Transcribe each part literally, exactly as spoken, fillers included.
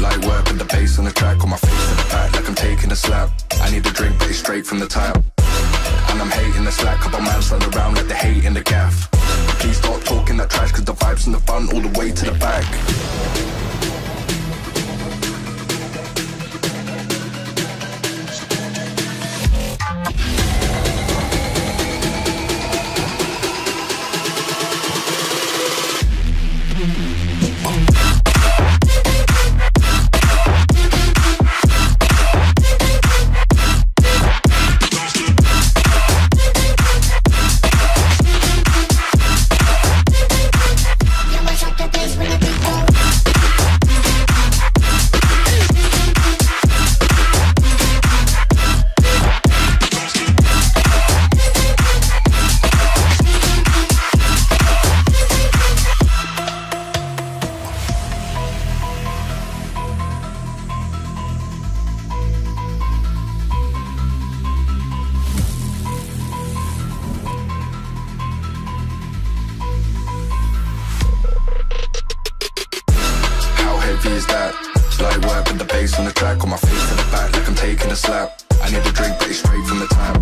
Light work and the bass on the track, on my face in the back, like I'm taking a slap. I need a drink, but it's straight from the tap. And I'm hating the slack, couple man stand around like they hate in the gaff. Please stop talking that trash, cause the vibes in the front all the way to the back. Is that light work and the bass on the track, on my face to the back, like I'm taking a slap. I need a drink, but it's straight from the tap.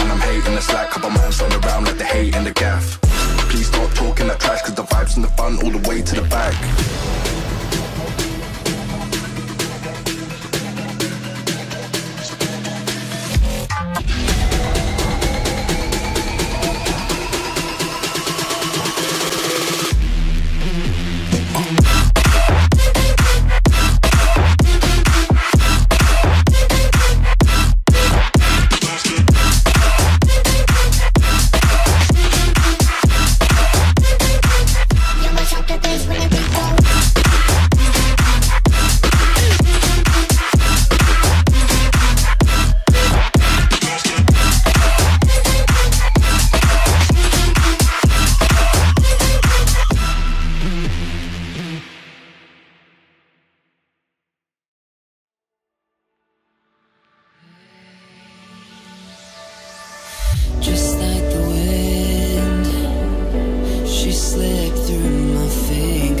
And I'm hating the slack, couple man stand around like they hate in the gaff. Please stop talking that trash, cause the vibes in the front all the way to the back. Just like the wind, she slipped through my fingers.